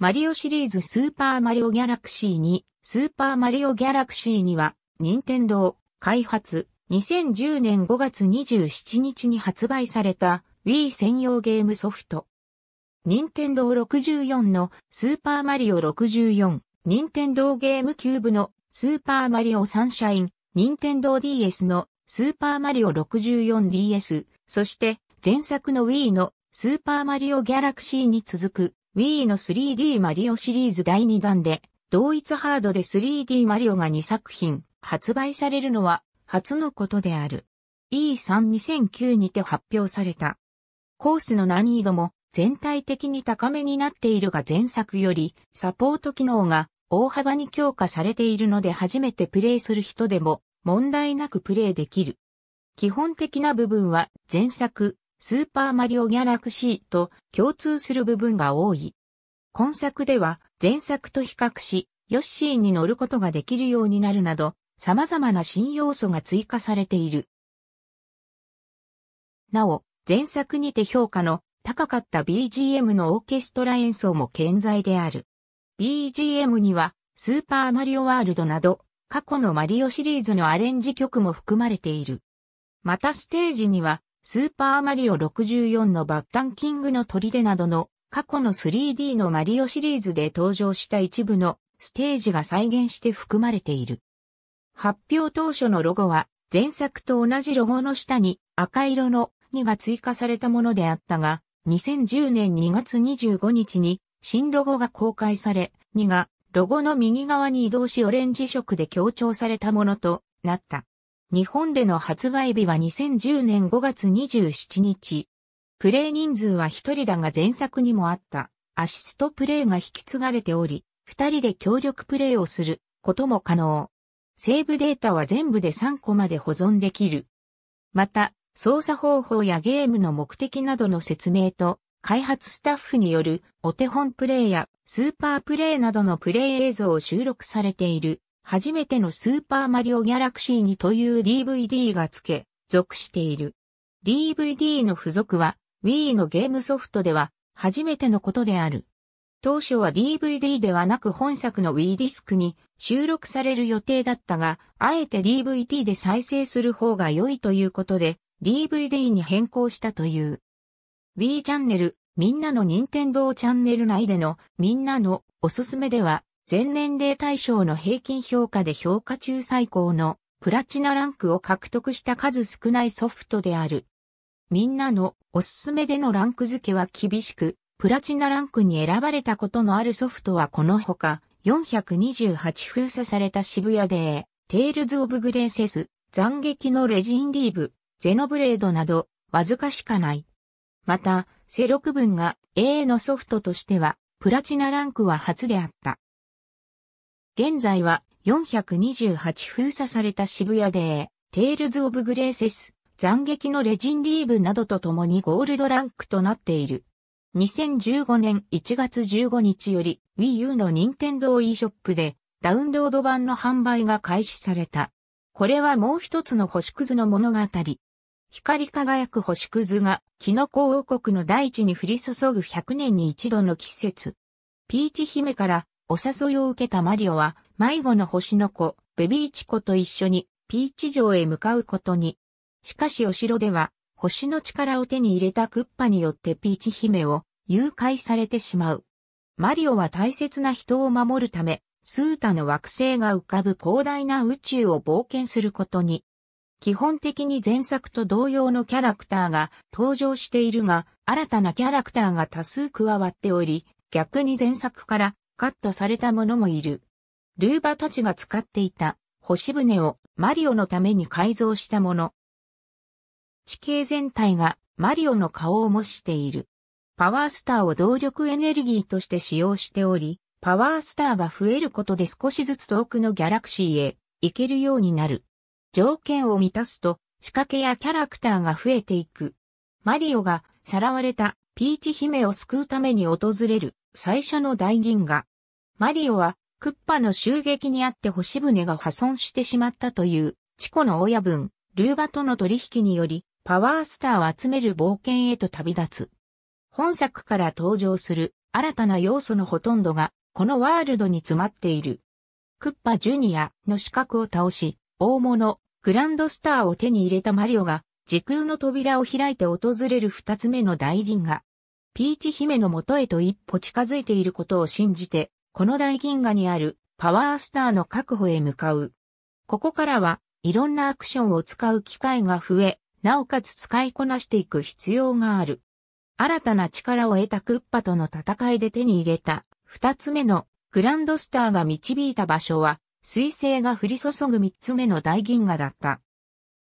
マリオシリーズスーパーマリオギャラクシー2、スーパーマリオギャラクシー2は、任天堂開発、2010年5月27日に発売された Wii 専用ゲームソフト。任天堂64のスーパーマリオ64、任天堂ゲームキューブのスーパーマリオサンシャイン、任天堂 DS のスーパーマリオ 64DS、そして前作の Wii のスーパーマリオギャラクシーに続く Wii の 3D マリオシリーズ第2弾で、同一ハードで 3D マリオが2作品発売されるのは初のことである。E32009 にて発表された。コースの難易度も全体的に高めになっているが、前作よりサポート機能が大幅に強化されているので、初めてプレイする人でも問題なくプレイできる。基本的な部分は前作スーパーマリオギャラクシーと共通する部分が多い。今作では前作と比較し、ヨッシーに乗ることができるようになるなど、様々な新要素が追加されている。なお、前作にて評価の高かった BGM のオーケストラ演奏も健在である。BGM には、スーパーマリオワールドなど、過去のマリオシリーズのアレンジ曲も含まれている。またステージには、スーパーマリオ64のバッタンキングの砦などの過去の 3D のマリオシリーズで登場した一部のステージが再現して含まれている。発表当初のロゴは、前作と同じロゴの下に赤色の2が追加されたものであったが、2010年2月25日に、新ロゴが公開され、2がロゴの右側に移動しオレンジ色で強調されたものとなった。日本での発売日は2010年5月27日。プレイ人数は1人だが、前作にもあったアシストプレイが引き継がれており、2人で協力プレイをすることも可能。セーブデータは全部で3個まで保存できる。また、操作方法やゲームの目的などの説明と、開発スタッフによるお手本プレイやスーパープレイなどのプレイ映像を収録されている初めてのスーパーマリオギャラクシー2という DVD が付け属している。DVD の付属は Wii のゲームソフトでは初めてのことである。当初は DVD ではなく本作の Wii ディスクに収録される予定だったが、あえて DVD で再生する方が良いということで DVD に変更したという。Wii チャンネル、みんなの任天堂チャンネル内でのみんなのおすすめでは、全年齢対象の平均評価で評価中最高のプラチナランクを獲得した数少ないソフトである。みんなのおすすめでのランク付けは厳しく、プラチナランクに選ばれたことのあるソフトはこのほか、428封鎖された渋谷で、テイルズ・オブ・グレーセス、斬撃のレジンリーブ、ゼノブレードなど、わずかしかない。また、セロク分が A のソフトとしては、プラチナランクは初であった。現在は、428封鎖された渋谷で、テイルズ・オブ・グレーセス、斬撃のレジンリーブなどと共にゴールドランクとなっている。2015年1月15日より、Wii U の任天堂 e ショップで、ダウンロード版の販売が開始された。これはもう一つの星屑の物語。光り輝く星屑がキノコ王国の大地に降り注ぐ100年に一度の季節。ピーチ姫からお誘いを受けたマリオは迷子の星の子、ベビーチコと一緒にピーチ城へ向かうことに。しかしお城では星の力を手に入れたクッパによってピーチ姫を誘拐されてしまう。マリオは大切な人を守るため、スータの惑星が浮かぶ広大な宇宙を冒険することに。基本的に前作と同様のキャラクターが登場しているが、新たなキャラクターが多数加わっており、逆に前作からカットされたものもいる。ルーバたちが使っていた星船をマリオのために改造したもの。地形全体がマリオの顔を模している。パワースターを動力エネルギーとして使用しており、パワースターが増えることで少しずつ遠くのギャラクシーへ行けるようになる。条件を満たすと仕掛けやキャラクターが増えていく。マリオがさらわれたピーチ姫を救うために訪れる最初の大銀河。マリオはクッパの襲撃にあって星船が破損してしまったというチコの親分、ルーバとの取引によりパワースターを集める冒険へと旅立つ。本作から登場する新たな要素のほとんどが、このワールドに詰まっている。クッパジュニアの死角を倒し、大物、グランドスターを手に入れたマリオが、時空の扉を開いて訪れる二つ目の大銀河。ピーチ姫の元へと一歩近づいていることを信じて、この大銀河にあるパワースターの確保へ向かう。ここからは、いろんなアクションを使う機会が増え、なおかつ使いこなしていく必要がある。新たな力を得たクッパとの戦いで手に入れた、二つ目のグランドスターが導いた場所は、彗星が降り注ぐ三つ目の大銀河だった。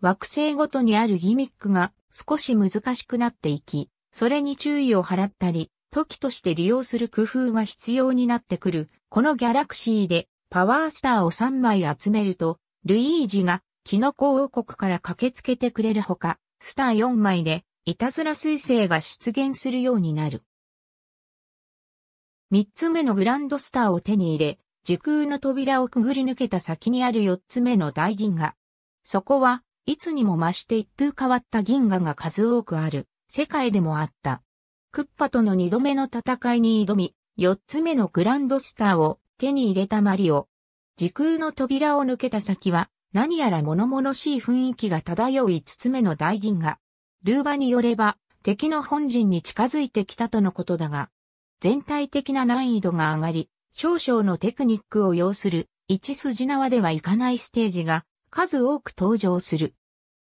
惑星ごとにあるギミックが少し難しくなっていき、それに注意を払ったり、時として利用する工夫が必要になってくる。このギャラクシーでパワースターを3枚集めると、ルイージがキノコ王国から駆けつけてくれるほか、スター4枚でいたずら彗星が出現するようになる。3つ目のグランドスターを手に入れ、時空の扉をくぐり抜けた先にある4つ目の大銀河。そこはいつにも増して一風変わった銀河が数多くある世界でもあった。クッパとの2度目の戦いに挑み、4つ目のグランドスターを手に入れたマリオ。時空の扉を抜けた先は何やら物々しい雰囲気が漂う5つ目の大銀河。ルーバによれば敵の本陣に近づいてきたとのことだが、全体的な難易度が上がり、少々のテクニックを要する一筋縄ではいかないステージが数多く登場する。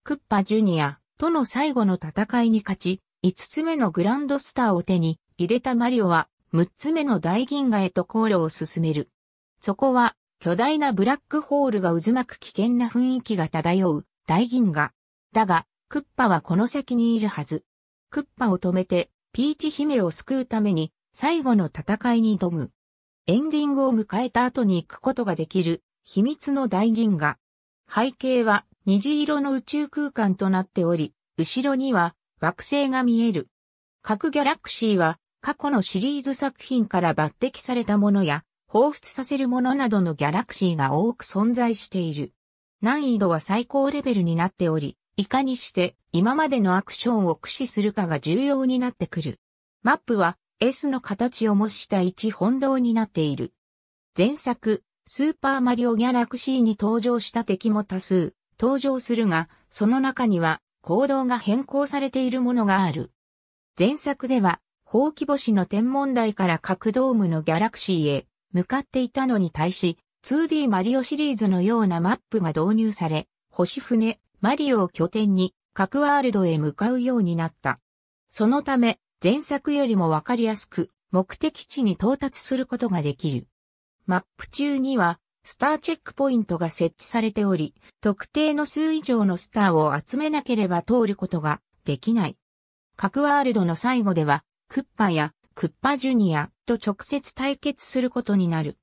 クッパジュニアとの最後の戦いに勝ち、5つ目のグランドスターを手に入れたマリオは6つ目の大銀河へと航路を進める。そこは巨大なブラックホールが渦巻く危険な雰囲気が漂う大銀河。だが、クッパはこの先にいるはず。クッパを止めてピーチ姫を救うために最後の戦いに挑む。エンディングを迎えた後に行くことができる秘密の大銀河。背景は虹色の宇宙空間となっており、後ろには惑星が見える。各ギャラクシーは過去のシリーズ作品から抜擢されたものや彷彿させるものなどのギャラクシーが多く存在している。難易度は最高レベルになっており、いかにして今までのアクションを駆使するかが重要になってくる。マップは S の形を模した一本道になっている。前作、スーパーマリオギャラクシーに登場した敵も多数。登場するが、その中には行動が変更されているものがある。前作では、ほうき星の天文台から各ドームのギャラクシーへ向かっていたのに対し、2D マリオシリーズのようなマップが導入され、星船、マリオを拠点に各ワールドへ向かうようになった。そのため、前作よりもわかりやすく、目的地に到達することができる。マップ中には、スターチェックポイントが設置されており、特定の数以上のスターを集めなければ通ることができない。各ワールドの最後では、クッパやクッパジュニアと直接対決することになる。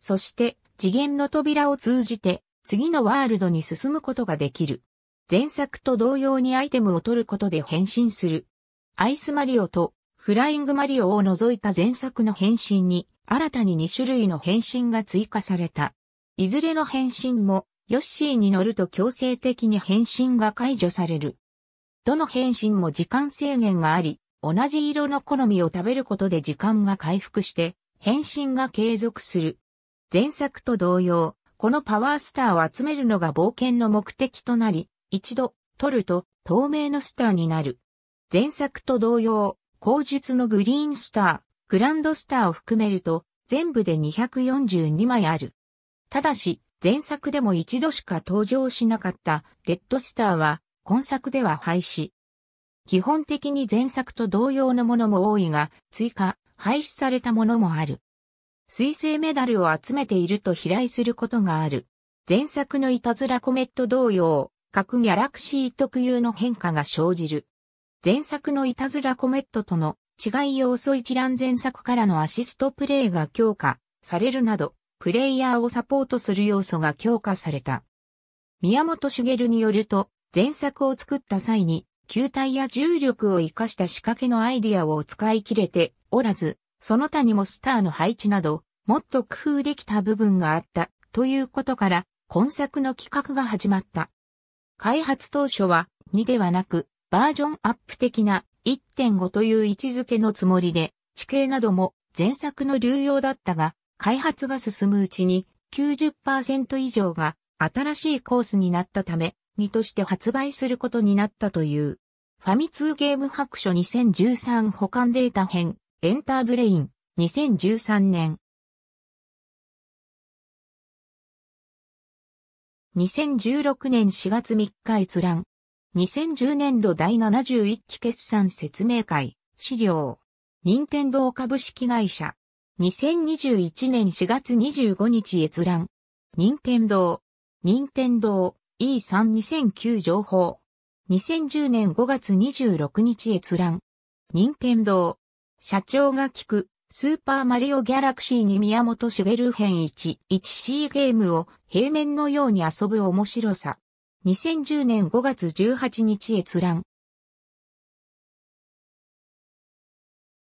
そして、次元の扉を通じて、次のワールドに進むことができる。前作と同様にアイテムを取ることで変身する。アイスマリオとフライングマリオを除いた前作の変身に、新たに2種類の変身が追加された。いずれの変身も、ヨッシーに乗ると強制的に変身が解除される。どの変身も時間制限があり、同じ色の好みを食べることで時間が回復して、変身が継続する。前作と同様、このパワースターを集めるのが冒険の目的となり、一度、取ると透明のスターになる。前作と同様、後述のグリーンスター。グランドスターを含めると全部で242枚ある。ただし前作でも一度しか登場しなかったレッドスターは今作では廃止。基本的に前作と同様のものも多いが追加、廃止されたものもある。彗星メダルを集めていると飛来することがある。前作のいたずらコメット同様、各ギャラクシー特有の変化が生じる。前作のいたずらコメットとの違い要素一覧前作からのアシストプレイが強化されるなど、プレイヤーをサポートする要素が強化された。宮本茂によると、前作を作った際に、球体や重力を生かした仕掛けのアイディアを使い切れておらず、その他にもスターの配置など、もっと工夫できた部分があった、ということから、今作の企画が始まった。開発当初は、2ではなく、バージョンアップ的な、1.5 という位置づけのつもりで地形なども前作の流用だったが、開発が進むうちに 90% 以上が新しいコースになったため、2として発売することになったという。ファミ通ゲーム白書2013保管データ編、エンターブレイン、2013年。2016年4月3日閲覧。2010年度第71期決算説明会、資料。任天堂株式会社。2021年4月25日閲覧。任天堂 E32009 情報。2010年5月26日閲覧。任天堂社長が聞く、スーパーマリオギャラクシーに宮本茂編 1.1C ゲームを平面のように遊ぶ面白さ。2010年5月18日閲覧。